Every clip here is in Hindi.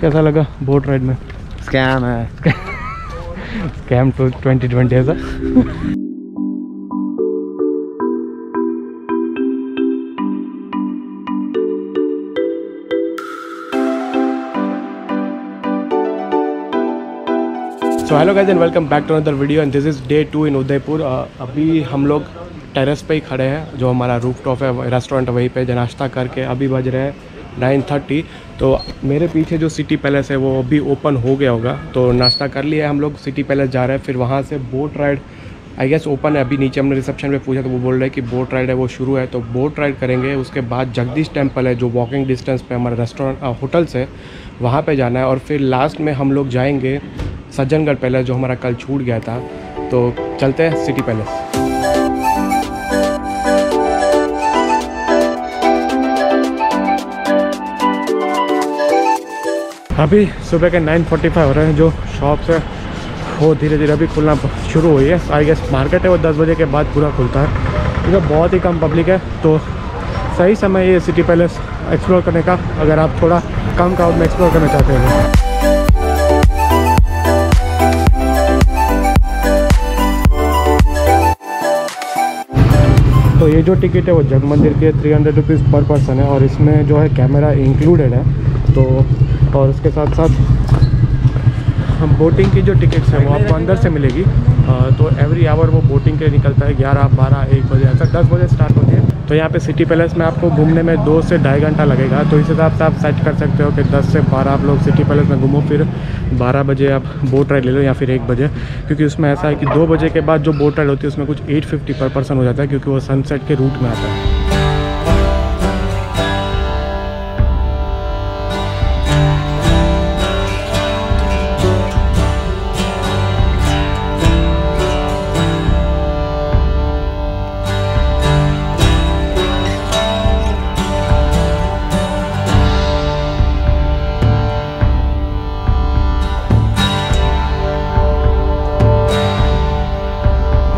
कैसा लगा बोट राइड में? स्कैम है, स्कैम 2020 है sir. So hello guys and welcome back to another video and this is day 2 in Udaipur. अभी हम लोग टेरेस पे ही खड़े हैं, जो हमारा रूफटॉप है रेस्टोरेंट वहीं पे, नाश्ता करके। अभी बज रहे हैं 9:30। तो मेरे पीछे जो सिटी पैलेस है वो अभी ओपन हो गया होगा, तो नाश्ता कर लिया है हम लोग। सिटी पैलेस जा रहे हैं, फिर वहाँ से boat ride I guess open है। अभी नीचे हमने रिसेप्शन पे पूछा तो वो बोल रहे हैं कि बोट राइड है वो शुरू है, तो बोट राइड करेंगे। उसके बाद जगदीश टेम्पल है जो वॉकिंग डिस्टेंस पे हमारे रेस्टोरेंट होटल से, वहाँ पे जाना है। और फिर लास्ट में हम लोग जाएंगे सज्जनगढ़ पैलेस जो हमारा कल छूट गया था। तो चलते हैं सिटी पैलेस। अभी सुबह के 9:45 हो रहे हैं। जो शॉप्स है वो धीरे धीरे अभी खुलना शुरू हुई है। आई गेस मार्केट है वो 10 बजे के बाद पूरा खुलता है, क्योंकि बहुत ही कम पब्लिक है। तो सही समय ये सिटी पैलेस एक्सप्लोर करने का, अगर आप थोड़ा कम क्राउड में एक्सप्लोर करना चाहते हैं। तो ये जो टिकट है वो जग मंदिर की 300 रुपीज़ पर पर्सन है, और इसमें जो है कैमरा इंक्लूडेड है। तो और उसके साथ साथ हम बोटिंग की जो टिकट्स हैं वो आपको अंदर से मिलेगी। तो एवरी आवर वो बोटिंग के निकलता है, 11, 12, 1 बजे, ऐसा 10 बजे स्टार्ट होती है। तो यहाँ पे सिटी पैलेस में आपको घूमने में 2 से 2.5 घंटा लगेगा। तो इस हिसाब से आप सेट कर सकते हो कि 10 से 12 आप लोग सिटी पैलेस में घूमो, फिर 12 बजे आप बोट राइड ले लो या फिर 1 बजे, क्योंकि उसमें ऐसा है कि 2 बजे के बाद जो बोट राइड होती है उसमें कुछ 850 पर पर्सन हो जाता है, क्योंकि वो सनसेट के रूट में आता है।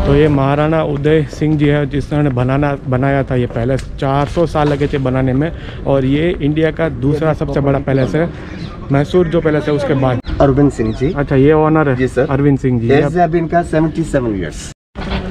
तो ये महाराणा उदय सिंह जी है जिसने बनाया था ये पैलेस। 400 साल लगे थे बनाने में, और ये इंडिया का दूसरा सबसे बड़ा पैलेस है, मैसूर जो पैलेस है उसके बाद। अरविंद सिंह जी, अच्छा ये ऑनर है अरविंद सिंह जी। एज अब इनका 77 इयर्स।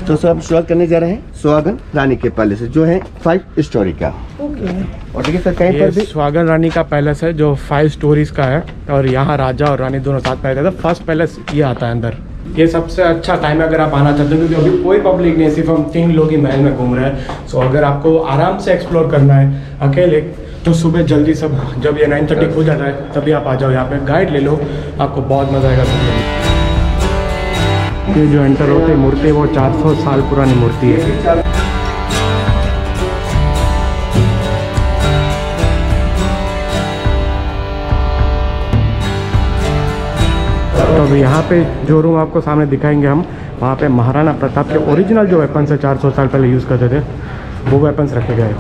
तो सर हम शुरुआत करने जा रहे हैं स्वागन रानी के पैलेस जो है 5 स्टोरी का। और देखिए सर कहीं पर भी स्वागन रानी का पैलेस है जो 5 स्टोरीज का है, और यहाँ राजा और रानी दोनों साथ पैदा था। फर्स्ट पैलेस ये आता है अंदर। ये सबसे अच्छा टाइम है अगर आप आना चाहते हो, क्योंकि अभी कोई पब्लिक नहीं है, सिर्फ हम 3 लोग ही महल में घूम रहे हैं। सो अगर आपको आराम से एक्सप्लोर करना है अकेले, तो सुबह जल्दी सब जब ये 9:30 हो जाता है तभी आप आ जाओ, यहाँ पे गाइड ले लो, आपको बहुत मज़ा आएगा सुनने। ये जो एंटर होती मूर्ति वो 400 साल पुरानी मूर्ति है। तो अब यहाँ पे जो रूम आपको सामने दिखाएंगे हम, वहाँ पे महाराणा प्रताप के ओरिजिनल जो वेपन्स है 400 साल पहले यूज़ करते थे वो वेपन्स रखे गए।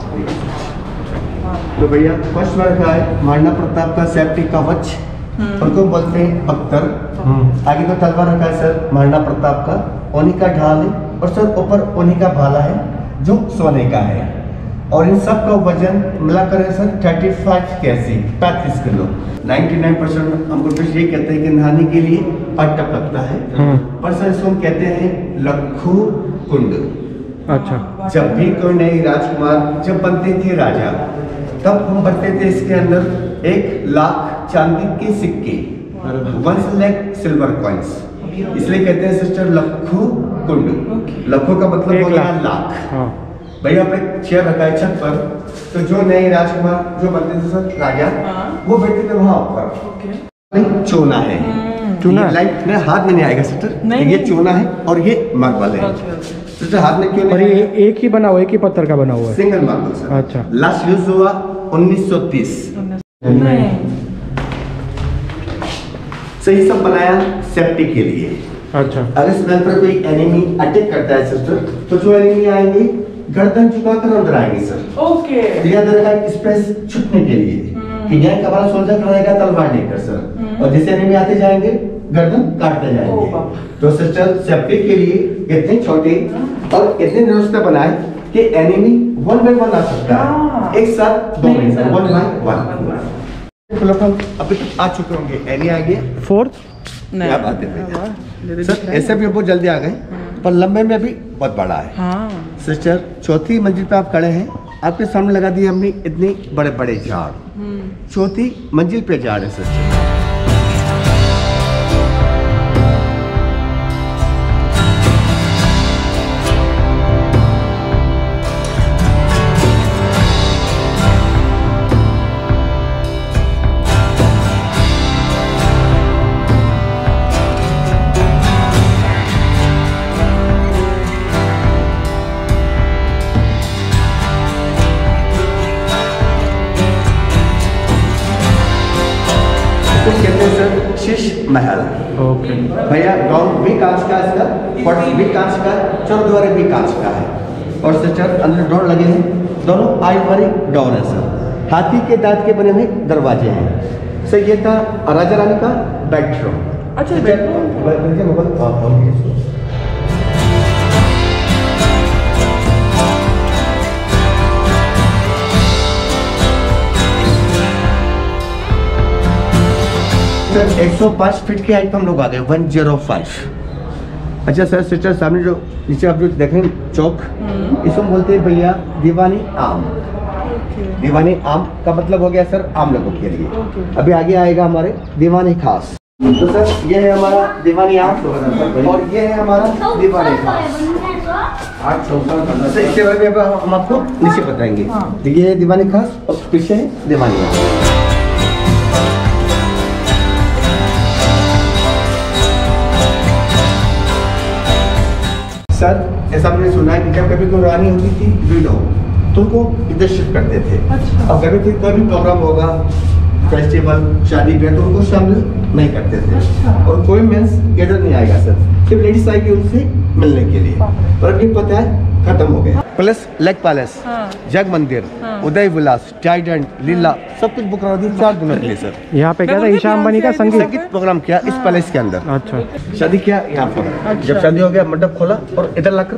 तो भैया फर्स्ट में रखा है महाराणा प्रताप का सेफ्टी कवच, उनको बोलते हैं पत्थर। आगे तो तलवार रखा है सर महाराणा प्रताप का, ओनी का ढाल है, और सर ऊपर ओनी का भाला है जो सोने का है। और इन सब का वजन मिलाकर है सर 35 किलो। 99% हमको फिर ये कहते हैं कि नहाने के लिए पट्टप लगता है, पर सर इसको हम कहते हैं लखू कुंड। अच्छा, जब भी कोई नई राजकुमार जब बनते थे राजा, तब हम बनते थे इसके अंदर 1,00,000 चांदी के सिक्के, 1 लाख सिल्वर कॉइंस, इसलिए कहते हैं सिस्टर लखू कुंड। लखू का मतलब हो गया लाख। भैया पे चेयर रखा है छत पर, तो जो नए राजकुमार जो बनते थे सर राजा, वो बैठते थे वहाँ ऊपर। चूना है, चूना लाइट मेरे हाथ में नहीं आएगा सिस्टर, ये चूना है और ये मार्बल है सिस्टर, हाथ में क्यों नहीं? और ये एक ही बना हुआ, एक ही पत्थर का बना हुआ है, सिंगल मार्बल सर। अच्छा, लास्ट यूज हुआ 1930 सही, सब बनाया सेफ्टी के लिए। अच्छा, अगर स्मेल पर कोई एनिमी अटैक करता है सिस्टर, तो जो एनिमी आएंगे गर्दन झुकाकर अंदर आएंगे सर। ओके, स्पेस छुटने के लिए कि हमारा सोल्जर रहेगा तलवार लेकर सर, और जैसे एनिमी आते जाएंगे गर्दन काटते जाएंगे। तो सिस्टर सेफ्टी के लिए इतने छोटे और इतने व्यवस्था बनाए कि एनिमी 1 बाय 1 आ सकता है, एक साथ 2 1 बाय 1। अभी तक आ चुके होंगे एनी आ गए फोर्थ क्या बात है सर, ऐसे भी बहुत जल्दी आ गए पर लंबे में अभी बहुत बड़ा है। हाँ। सिस्टर चौथी मंजिल पे आप खड़े हैं, आपके सामने लगा दिए हमने इतने बड़े बड़े झाड़, चौथी मंजिल पे झाड़ है सिस्टर। महल ओके भैया, गाउन भी कांच का, इसका पर्स भी कांच का, चौद्वारे भी कांच का है और सिस्टर अंदर डोर लगे हैं, दोनों आइवरी डोर है सर। हाथी के दांत के बने हुए दरवाजे हैं सर। ये था राजा रानी का बेडरूम। अच्छा बेडरूम सर 105 फीट की हाइट पर हम लोग आ गए 105। अच्छा सर सिस्टर सामने जो नीचे आप जो देख रहे हैं चौक, इसको बोलते हैं भैया दीवानी आम। दीवानी आम का मतलब हो गया सर आम लोगों के लिए। अभी आगे आएगा हमारे दीवानी खास। तो सर ये है हमारा दीवानी आम और ये है हमारा दीवानी खास। इसके बारे में हम आपको नीचे बताएंगे। तो ये है दीवानी खास और पीछे है दीवानी आम। सर ऐसा मैंने सुना है कि जब कभी कोई रानी होती थी वीडो तो उनको इधर शिफ्ट करते थे। अच्छा। और कभी कोई भी प्रोग्राम होगा, फेस्टिवल, शादी ब्याह, तो उनको शामिल नहीं करते थे। अच्छा। और कोई मेंस इधर नहीं आएगा सर, सिर्फ लेडीज आएगी उनसे मिलने के लिए। पर अब ये पता है खत्म हो गया। प्लस लेक पैलेस, जग मंदिर, उदय विलास, टाइडेंट, लीला, सब कुछ बुक करा दी 4 दिनों के लिए सर। यहाँ पे क्या था? ईशान बनी का संगीत प्रोग्राम किया इस पैलेस के अंदर। अच्छा। शादी किया यहाँ पर। अच्छा। जब शादी हो गया मंडप खोला और इधर लाकर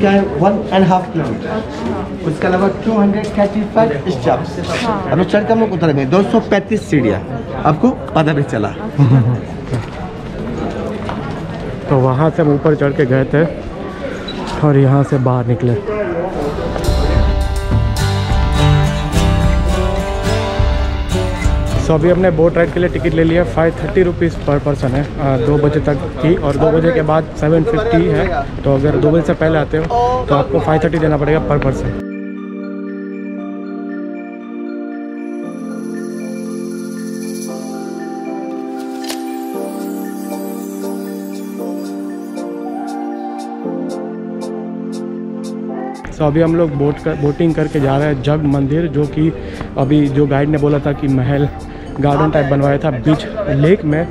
क्या है 1.5 किलोमीटर, उसका अलावा 235 स्टेप्स। अब चढ़ के हम लोग उतर गए 235 सीढ़ियाँ, आपको पता भी चला। तो वहाँ से हम ऊपर चढ़ के गए थे और यहाँ से बाहर निकले। तो अभी हमने बोट राइड के लिए टिकट ले लिया। 530 रुपीज़ पर पर्सन है, 2 बजे तक की, और 2 बजे के बाद 750 है। तो अगर 2 बजे से पहले आते हो तो आपको 530 देना पड़ेगा पर पर्सन। तो अभी हम लोग बोटिंग करके जा रहे हैं जग मंदिर, जो कि अभी जो गाइड ने बोला था कि महल गार्डन टाइप बनवाया था बीच लेक में,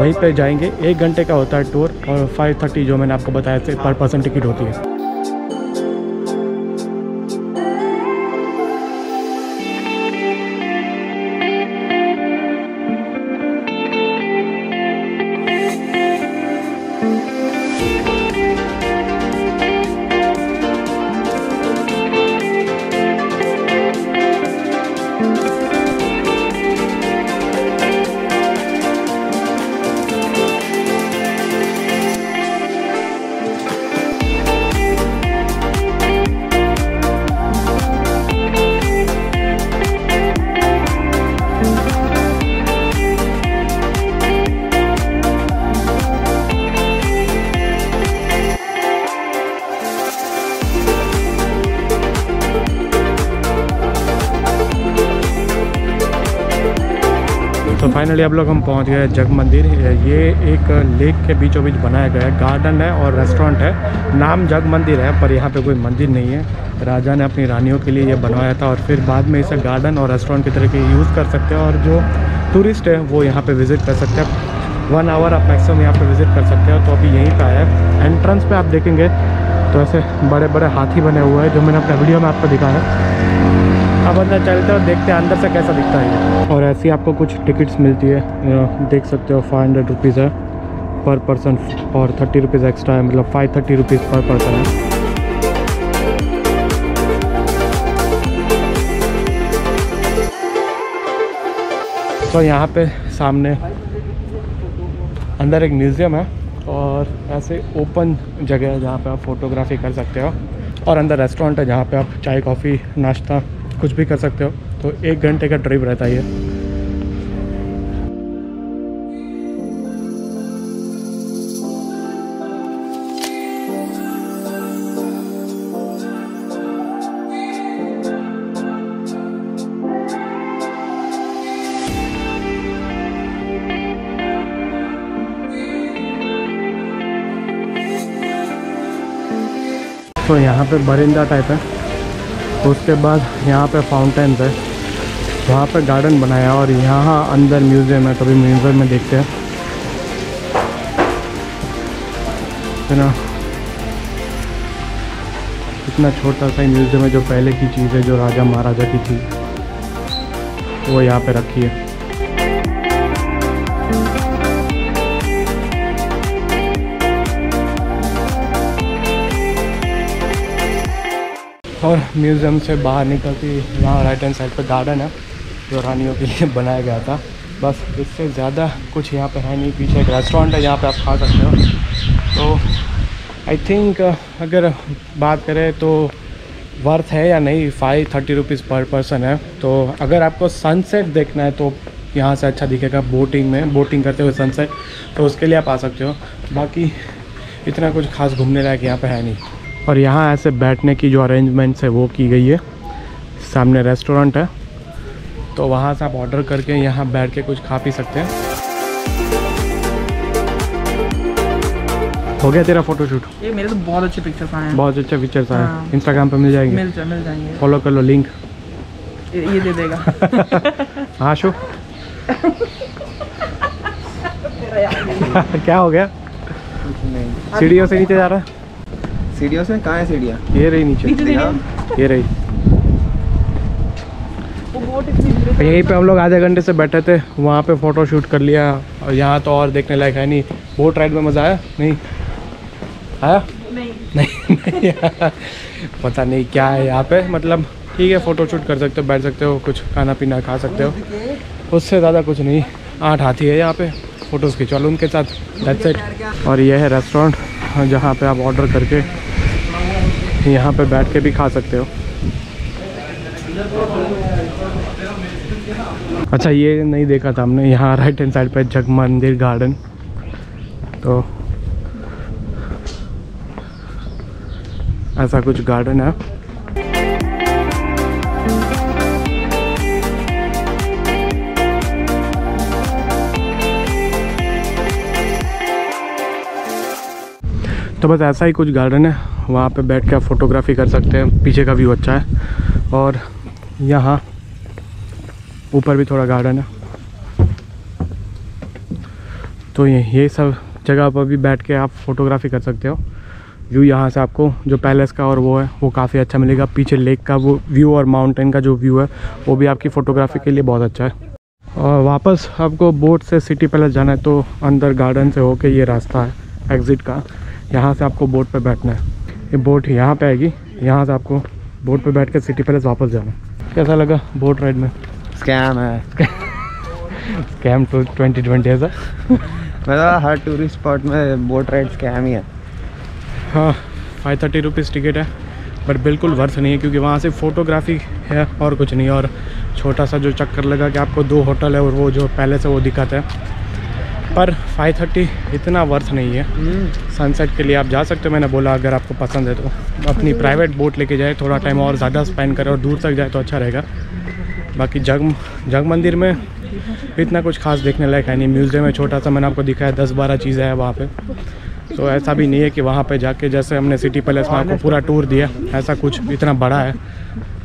वहीं पे जाएंगे। 1 घंटे का होता है टूर और 530 जो मैंने आपको बताया था पर पर्सन टिकट होती है। तो फाइनली अब लोग हम पहुंच गए जग मंदिर। ये एक लेक के बीचों बीच बनाया गया है, गार्डन है और रेस्टोरेंट है। नाम जग मंदिर है पर यहाँ पे कोई मंदिर नहीं है। राजा ने अपनी रानियों के लिए ये बनवाया था और फिर बाद में इसे गार्डन और रेस्टोरेंट की तरीके यूज़ कर सकते हैं, और जो टूरिस्ट है वो यहाँ पे विज़िट कर सकते हैं। 1 आवर आप मैक्सिमम यहाँ पर विज़िट कर सकते हो। तो अभी यहीं पर आया है, एंट्रेंस पर आप देखेंगे तो ऐसे बड़े बड़े हाथी बने हुए हैं जो मैंने अपने वीडियो में आपको दिखाया। अब अंदर चलते और देखते हैं अंदर से कैसा दिखता है। और ऐसी आपको कुछ टिकट्स मिलती है, देख सकते हो। 500 रुपीज़ है पर पर्सन और 30 रुपीज़ एक्स्ट्रा है, मतलब 530 रुपीज़ पर पर्सन है। तो यहाँ पे सामने अंदर एक म्यूज़ियम है और ऐसे ओपन जगह है जहाँ पे आप फ़ोटोग्राफी कर सकते हो, और अंदर रेस्टोरेंट है जहाँ पे आप चाय कॉफ़ी नाश्ता कुछ भी कर सकते हो। तो 1 घंटे का ड्राइव रहता है ये। तो यहाँ पे बरिंदा टाइप है, उसके बाद यहाँ पे फाउंटेन्स है, वहाँ पे गार्डन बनाया और यहाँ अंदर म्यूज़ियम है। कभी म्यूज़ियम में देखते हैं है ना। इतना छोटा सा म्यूज़ियम है जो पहले की चीज़ है, जो राजा महाराजा की थी वो यहाँ पे रखी है। और म्यूज़ियम से बाहर निकलती यहाँ राइट हैंड साइड पर गार्डन है जो रानियों के लिए बनाया गया था। बस इससे ज़्यादा कुछ यहाँ पे है नहीं। पीछे एक रेस्टोरेंट है जहाँ पे आप खा सकते हो। तो आई थिंक अगर बात करें तो वर्थ है या नहीं, 530 रुपीज़ पर पर्सन है। तो अगर आपको सनसेट देखना है तो यहाँ से अच्छा दिखेगा बोटिंग में, बोटिंग करते हुए सनसेट, तो उसके लिए आप आ सकते हो। बाकी इतना कुछ खास घूमने लायक यहाँ पर है नहीं। और यहाँ ऐसे बैठने की जो अरेंजमेंट्स है वो की गई है। सामने रेस्टोरेंट है तो वहाँ से आप ऑर्डर करके यहाँ बैठ के कुछ खा पी सकते हैं। हो गया तेरा फ़ोटोशूट? ये मेरे तो बहुत अच्छे पिक्चर्स आए हैं, बहुत अच्छे पिक्चर्स आए हैं। इंस्टाग्राम पे मिल जाएंगे, मिल जाएंगे। फॉलो कर लो, लिंक ये दे देगा। हाँ शो क्या हो गया? सीढ़ियों से नीचे जा रहा है। सीढ़ियों से? कहाँ है सीढ़ियाँ? ये रही नीचे, ये रही। यहीं पे हम लोग आधे घंटे से बैठे थे, वहाँ पे फ़ोटो शूट कर लिया। और यहाँ तो और देखने लायक है नहीं। बोट राइड में मज़ा आया? नहीं आया? नहीं। पता नहीं क्या है यहाँ पे, मतलब ठीक है, फ़ोटो शूट कर सकते हो, बैठ सकते हो, कुछ खाना पीना खा सकते हो, उससे ज़्यादा कुछ नहीं। 8 हाथी है यहाँ पे, फ़ोटोज़ खिंचवा लो उनके साथ, दैट्स इट। और यह है रेस्टोरेंट जहाँ पे आप ऑर्डर करके यहाँ पे बैठ के भी खा सकते हो। अच्छा ये नहीं देखा था हमने, यहाँ राइट हैंड साइड पे जग मंदिर गार्डन। तो ऐसा कुछ गार्डन है। तो बस ऐसा ही कुछ गार्डन है, वहाँ पे बैठ के आप फ़ोटोग्राफी कर सकते हैं। पीछे का व्यू अच्छा है और यहाँ ऊपर भी थोड़ा गार्डन है। तो ये सब जगह पर भी बैठ के आप फ़ोटोग्राफी कर सकते हो। व्यू यहाँ से आपको जो पैलेस का और वो है वो काफ़ी अच्छा मिलेगा। पीछे लेक का वो व्यू और माउंटेन का जो व्यू है वो भी आपकी फ़ोटोग्राफी के लिए बहुत अच्छा है। और वापस आपको बोट से सिटी पैलेस जाना है तो अंदर गार्डन से होके ये रास्ता है एग्ज़िट का। यहाँ से आपको बोट पे बैठना है, ये बोट यहाँ पे आएगी, यहाँ से आपको बोट पे बैठ कर सिटी पैलेस वापस जाना है। कैसा लगा बोट राइड में? स्कैम है, स्कैम 2020 है सर। मतलब हर टूरिस्ट स्पॉट में बोट राइड स्कैम ही है। हाँ, 530 रुपीज़ टिकट है, बट बिल्कुल वर्थ नहीं है क्योंकि वहाँ से फ़ोटोग्राफी है और कुछ नहीं। और छोटा सा जो चक्कर लगा कि आपको 2 होटल है और वो जो पैलेस है वो दिखाता है, पर 530 इतना वर्थ नहीं है। सनसेट के लिए आप जा सकते हो, मैंने बोला अगर आपको पसंद है तो अपनी प्राइवेट बोट लेके जाए, थोड़ा टाइम और ज़्यादा स्पेंड करें और दूर तक जाए तो अच्छा रहेगा। बाकी जग मंदिर में इतना कुछ खास देखने लायक है नहीं। म्यूज़ियम है छोटा सा, मैंने आपको दिखाया 10-12 चीज़ें हैं वहाँ पर। तो ऐसा भी नहीं है कि वहाँ पर जाके जैसे हमने सिटी पैलेस में आपको पूरा टूर दिया, ऐसा कुछ इतना बड़ा है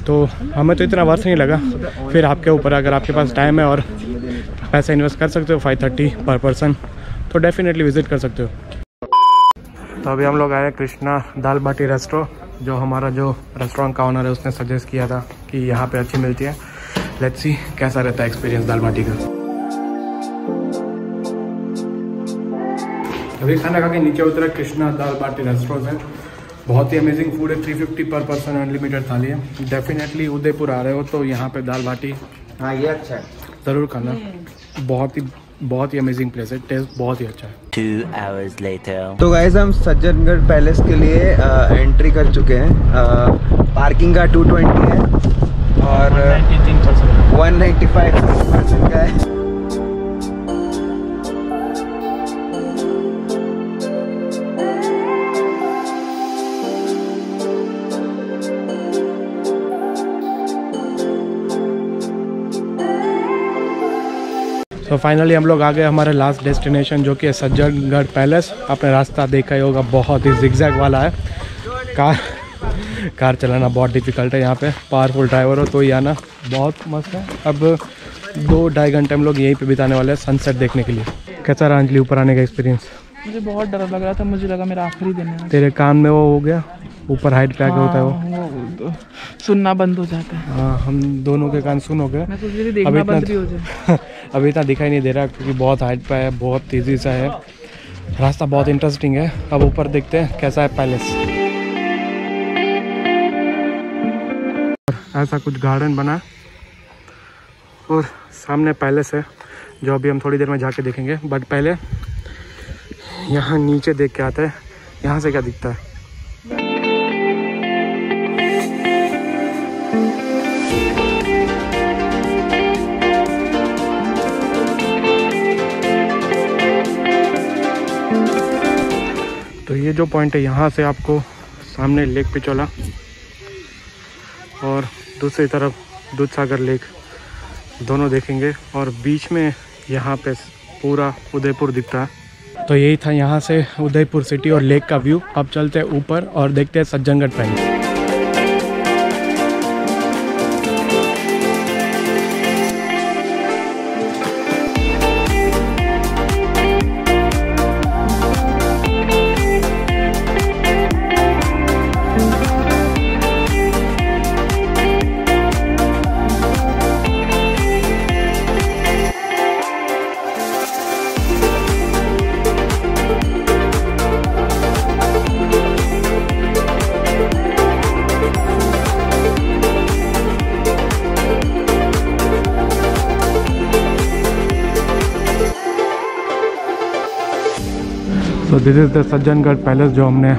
तो हमें तो इतना वर्थ नहीं लगा। फिर आपके ऊपर, अगर आपके पास टाइम है और पैसा इन्वेस्ट कर सकते हो 530 पर पर्सन तो डेफिनेटली विज़िट कर सकते हो। तो अभी हम लोग आए कृष्णा दाल बाटी रेस्टोरेंट, जो हमारा जो रेस्टोरेंट का ऑनर है उसने सजेस्ट किया था कि यहाँ पे अच्छी मिलती है। लेट्स सी कैसा रहता है एक्सपीरियंस दाल बाटी का। अभी खाना खा के नीचे उतरा, कृष्णा दाल बाटी रेस्टोरेंट है, बहुत ही अमेजिंग फूड है। 350 पर पर्सन अनलिमिटेड थाली है। डेफिनेटली उदयपुर आ रहे हो तो यहाँ पे दाल बाटी, हाँ ये अच्छा है, ज़रूर खाना। बहुत ही अमेजिंग प्लेस है, टेस्ट बहुत ही अच्छा है। 2 hours later। तो गाइस हम सज्जनगढ़ पैलेस के लिए एंट्री कर चुके हैं। पार्किंग का 220 है और 195% का है। तो फाइनली हम लोग आ गए हमारे लास्ट डेस्टिनेशन, जो कि है सज्जनगढ़ पैलेस। आपने रास्ता देखा ही होगा, बहुत ही जिगजैग वाला है। कार चलाना बहुत डिफिकल्ट है यहाँ पे, पावरफुल ड्राइवर हो तो ही आना। बहुत मस्त है। अब 2-2.5 घंटे हम लोग यहीं पे बिताने वाले हैं सनसेट देखने के लिए। कैसा रहा अंजलि ऊपर आने का एक्सपीरियंस? मुझे बहुत डर लग रहा था, मुझे लगा मेरा आखिरी दिन है। तेरे कान में वो हो गया, ऊपर हाइट क्या होता है वो सुनना बंद हो जाता है। हाँ, हम दोनों के कान सुन हो गए। अभी इतना दिखाई नहीं दे रहा क्योंकि बहुत हाइट पे है, बहुत तेज़ी से है। रास्ता बहुत इंटरेस्टिंग है। अब ऊपर देखते हैं कैसा है पैलेस। ऐसा कुछ गार्डन बना और सामने पैलेस है, जो अभी हम थोड़ी देर में जाके देखेंगे। बट पहले यहाँ नीचे देख के आता है, यहाँ से क्या दिखता है। तो ये जो पॉइंट है, यहाँ से आपको सामने लेक पिचोला और दूसरी तरफ दूध सागर लेक, दोनों देखेंगे। और बीच में यहाँ पे पूरा उदयपुर दिखता है। तो यही था यहाँ से उदयपुर सिटी और लेक का व्यू। अब चलते हैं ऊपर और देखते हैं सज्जनगढ़ पैलेस। तो this is the Sajjangarh palace, जो हमने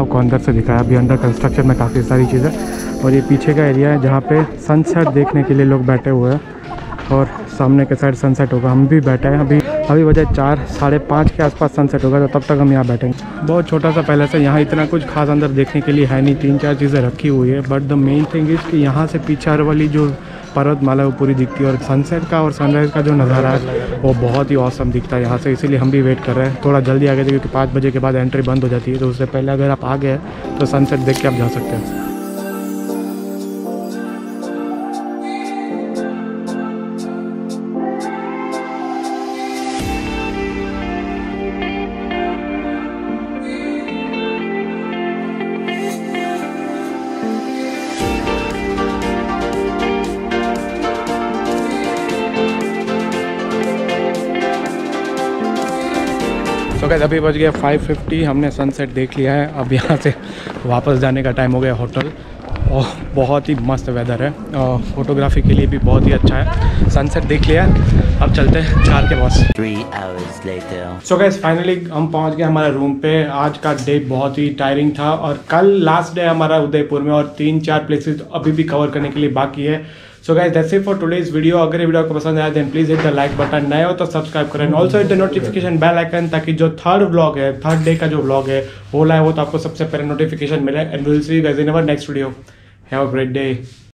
आपको अंदर से दिखाया। अभी अंडर कंस्ट्रक्शन में काफ़ी सारी चीज़ें। और ये पीछे का एरिया है जहाँ पे सनसेट देखने के लिए लोग बैठे हुए हैं। और सामने के साइड सनसेट होगा, हम भी बैठे हैं। अभी वजह 4-5:30 के आसपास सनसेट होगा, तो तब तक हम यहाँ बैठेंगे। बहुत छोटा सा पैलेस है, यहाँ इतना कुछ खास अंदर देखने के लिए है नहीं। 3-4 चीज़ें रखी हुई है। But the main thing is कि यहाँ से पीछे वाली जो पर्वतमाला वो पूरी दिखती है। और सनसेट का और सनराइज़ का जो नज़ारा है वो बहुत ही औसम दिखता है यहाँ से। इसीलिए हम भी वेट कर रहे हैं। थोड़ा जल्दी आ गए थे क्योंकि 5 बजे के बाद एंट्री बंद हो जाती है। तो उससे पहले अगर आप आ गए तो सनसेट देख के आप जा सकते हैं। अभी बज गया 5:50, हमने सनसेट देख लिया है। अब यहाँ से वापस जाने का टाइम हो गया होटल। और बहुत ही मस्त वेदर है और फोटोग्राफी के लिए भी बहुत ही अच्छा है। सनसेट देख लिया, अब चलते हैं कार के पास। 3 hours later। So guys finally हम पहुँच गए हमारे रूम पे। आज का डे बहुत ही टायरिंग था और कल लास्ट डे हमारा उदयपुर में और 3-4 प्लेसेज अभी भी कवर करने के लिए बाकी है। So guys that's it for today's video. अगर ये वीडियो आपको पसंद आया then please hit the like button, नए हो तो सब्सक्राइब करें। Also hit the notification bell icon, ताकि जो थर्ड डे का जो व्लॉग है वो लाए हो तो आपको सबसे पहले नोटिफिकेशन मिले। And we will see you guys in our next video. Have a great day.